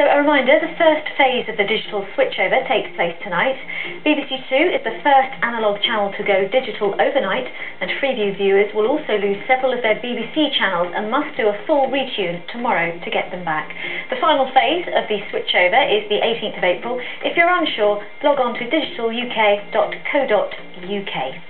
also a reminder, the first phase of the digital switchover takes place tonight. BBC Two is the first analogue channel to go digital overnight, and Freeview viewers will also lose several of their BBC channels and must do a full retune tomorrow to get them back. The final phase of the switchover is the 18th of April. If you're unsure, log on to digitaluk.co.uk.